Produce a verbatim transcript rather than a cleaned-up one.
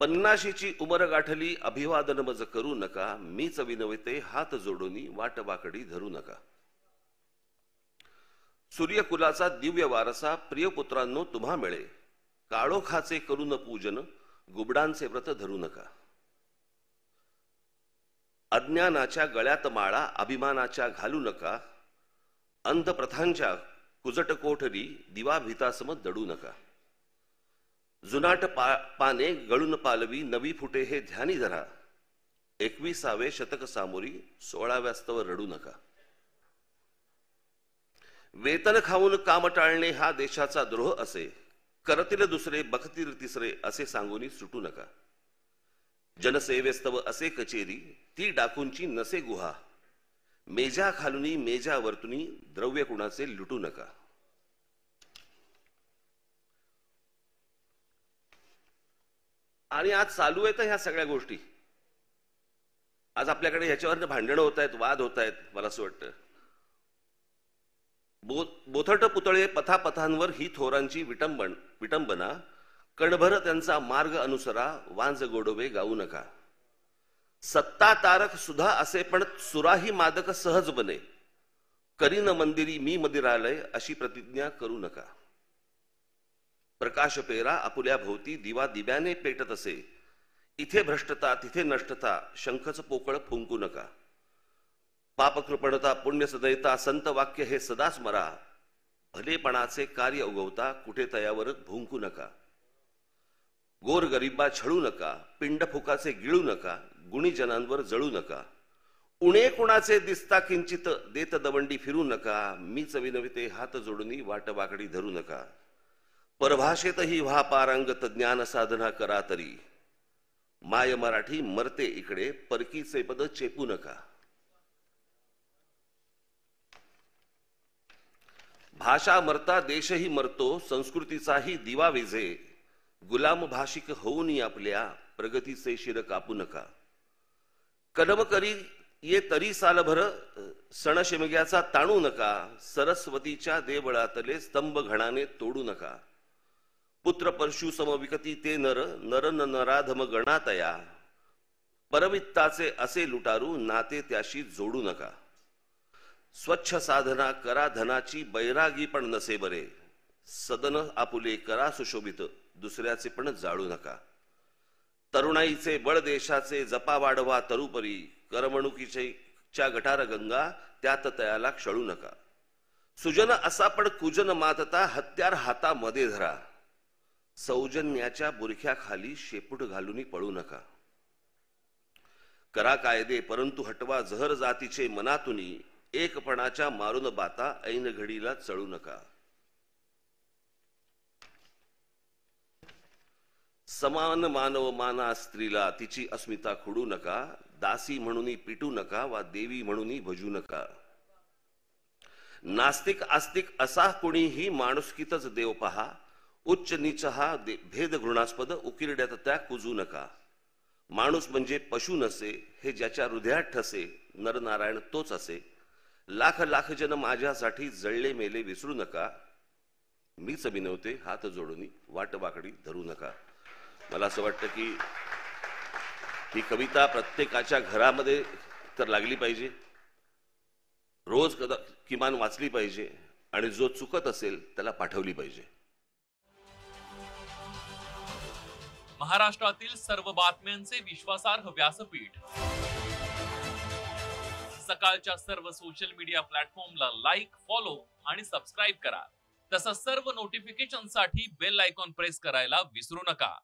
पन्नाशीची उमर गाठली अभिवादन मज करू नका, मीच विनवते हात जोडूनी वाटवाकडी धरू नका। सूर्यकुलाचा दिव्य वारसा प्रिय पुत्रांनो तुम्हा मिळे, काळोखाचे करू न पूजन गुबडांचे व्रत धरू नका। अज्ञानाच्या गळ्यात माळा अभिमानाच्या घालू नका, अंधप्रथांच्या कुजट कोठरी दिवा भितासम दडू नका। जुनाट पा, पाने गळून पालवी नवी फुटे हे ध्यानी धरा, एकविसावे शतक सामोरी सोळाव्या स्तव रडू नका। वेतन खाऊन काम टाळणे हा देशाचा द्रोह असे, करतील दुसरे बघतील तिसरे असे सांगूनी सुटू नका। जनसेवेस्तव असे कचेरी ती डाकूंची नसे गुहा, मेजा खालुनी मेजा वर्तुनी द्रव्य कुणाचे लुटू नका। आणि आज चालू आहेत ह्या सगळ्या गोष्टी, आज आपल्याकडे ह्याच्यावर भांडणं होत आहेत, वाद होत आहेत। मला असं वाटतं बो बोथट पुतळे पथापथांवर ही थोरांची विटंबन विटंबना, कणभर त्यांचा मार्ग अनुसरा वांज गोडवे गाऊ नका। सत्ता तारक सुधा असे पण सुराही मादक सहज बने, करीन मंदिरी मी मंदिरालय अशी प्रतिज्ञा करू नका। प्रकाश पेरा आपुल्या भोवती दिवा दिव्याने पेटत असे, इथे भ्रष्टता तिथे नष्टता शंखच पोकळ फुंकू नका। पापकृपणता पुण्य सदैता संत वाक्य हे सदा स्मरा, भलेपणाचे कार्य उगवता कुठे तयावर भुंकू नका। गोर गरिबा छळू नका, पिंडफुकाचे गिळू नका, गुणीजनांवर जळू नका। उणे कुणाचे दिसता किंचित देत दवंडी फिरू नका, मीच विनविते हात जोडूनी वाट वाकडी धरू नका। परभाषेत ही व्हा पारंगत ज्ञान साधना करा तरी, माय मराठी मरते इकडे परकीचे पद चेपू नका। भाषा मरता देशही मरतो, संस्कृतीचाही दिवा विझे, गुलाम भाषिक होऊनी आपल्या प्रगतीचे शिर कापू नका। कदम करी ये तरी सालभर सण शिमग्याचा ताणू नका, सरस्वतीच्या देवळातले स्तंभ घणाने तोडू नका। पुत्र परशु समविकती ते नर नर नराधम गणातया, परवित्ताचे असे लुटारू नाते त्याशी जोडू नका। स्वच्छ साधना करा धनाची बैरागी पण नसे बरे, सदन आपुले करा सुशोभित दुसऱ्याचे पण जाळू नका। तरुणाईचे बळ देशाचे जपा वाढवा तरुपरी, करमणुकीचे च्या गटार गंगा त्यात तयाला क्षळू नका। सुजन असा पण कुजन मातता हत्यार हातामध्ये धरा, सौजन्याच्या बुरख्या खाली शेपूट घालूनी पळू नका। करा कायदे परंतु हटवा जहर जातीचे मनातुनी, एकपणाच्या मारून बाता ऐन घडीला चळू नका। समान मानव माना स्त्रीला तिची अस्मिता खुडू नका, दासी म्हणून पिटू नका वा देवी म्हणून भजू नका। नास्तिक आस्तिक असा कोणीही माणुसकीतच देव पहा, उच्च नीच हा भेद घृणास्पद उकिरड्यात त्या कुजू नका। माणूस म्हणजे पशु नसे, हे ज्याच्या हृदयात ठसे नरनारायण तोच असे, लाख लाख जन माझ्यासाठी जळले मेले विसरू नका। मीच विनवते हात जोडून वाटवाकडी धरू नका। मला असं वाटतं की ही कविता प्रत्येकाच्या घरामध्ये तर लागली पाहिजे, रोज कदा किमान वाचली पाहिजे, आणि जो चुकत असेल त्याला पाठवली पाहिजे। महाराष्ट्रातील सर्व बातम्यांचे विश्वासार्ह व्यासपीठ सकाळच्या सर्व सोशल मीडिया प्लॅटफॉर्मला लाईक, फॉलो आणि सबस्क्राईब करा। तसंच सर्व नोटिफिकेशनसाठी बेल आयकॉन प्रेस करायला विसरू नका।